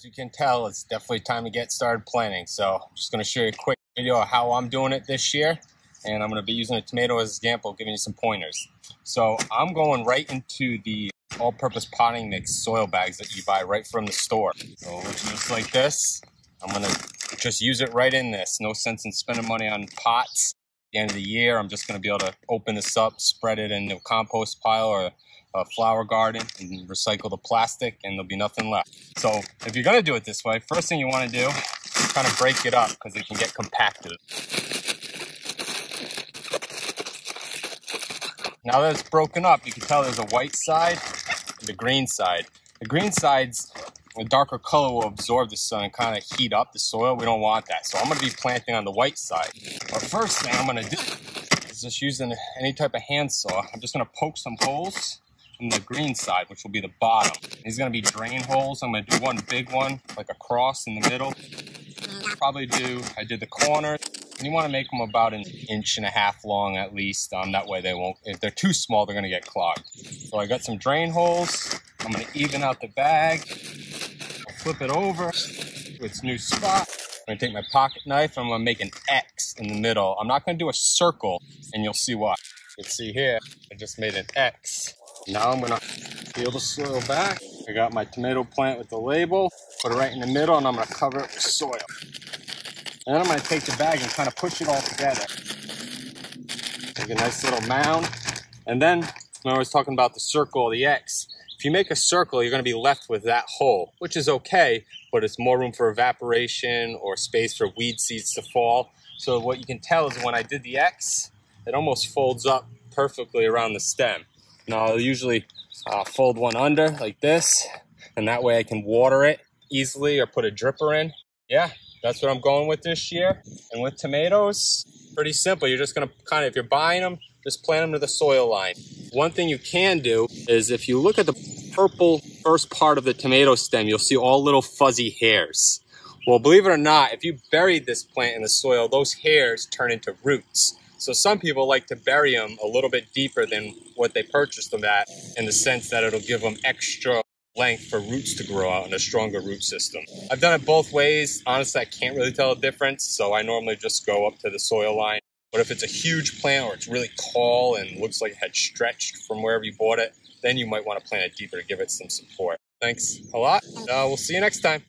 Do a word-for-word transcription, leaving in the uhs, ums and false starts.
As you can tell, it's definitely time to get started planting. So I'm just going to show you a quick video of how I'm doing it this year. And I'm going to be using a tomato as an example, giving you some pointers. So I'm going right into the all-purpose potting mix soil bags that you buy right from the store. So it looks just like this. I'm going to just use it right in this. No sense in spending money on pots. At the end of the year, I'm just going to be able to open this up, spread it in a compost pile or a flower garden, and recycle the plastic, and there'll be nothing left. So if you're going to do it this way, first thing you want to do is kind of break it up because it can get compacted. Now that it's broken up, you can tell there's a white side and the green side. The green side's a darker color will absorb the sun and kind of heat up the soil. We don't want that. So I'm going to be planting on the white side. But first thing I'm going to do is just using any type of hand saw. I'm just going to poke some holes on the green side, which will be the bottom. These are going to be drain holes. I'm going to do one big one, like a cross in the middle. Probably do, I did the corner. And you want to make them about an inch and a half long at least. Um, that way they won't, if they're too small, they're going to get clogged. So I got some drain holes. I'm going to even out the bag. I'll flip it over to its new spot. I'm going to take my pocket knife. And I'm going to make an X in the middle. I'm not going to do a circle, and you'll see why. You can see here, I just made an X. Now I'm going to peel the soil back. I got my tomato plant with the label. Put it right in the middle, and I'm going to cover it with soil. And then I'm going to take the bag and kind of push it all together. Take a nice little mound. And then, when I was talking about the circle, the X, if you make a circle, you're going to be left with that hole, which is okay, but it's more room for evaporation or space for weed seeds to fall. So what you can tell is when I did the X, it almost folds up perfectly around the stem. Now, I'll usually uh, fold one under like this, and that way I can water it easily or put a dripper in. Yeah. That's what I'm going with this year. And with tomatoes, pretty simple. You're just going to kind of, if you're buying them, just plant them to the soil line. One thing you can do is if you look at the purple first part of the tomato stem, you'll see all little fuzzy hairs. Well, believe it or not, if you buried this plant in the soil, those hairs turn into roots. So some people like to bury them a little bit deeper than what they purchased them at, in the sense that it'll give them extra length for roots to grow out and a stronger root system. I've done it both ways. Honestly, I can't really tell the difference, so I normally just go up to the soil line. But if it's a huge plant or it's really tall and looks like it had stretched from wherever you bought it, then you might want to plant it deeper to give it some support. Thanks a lot, and uh, we'll see you next time.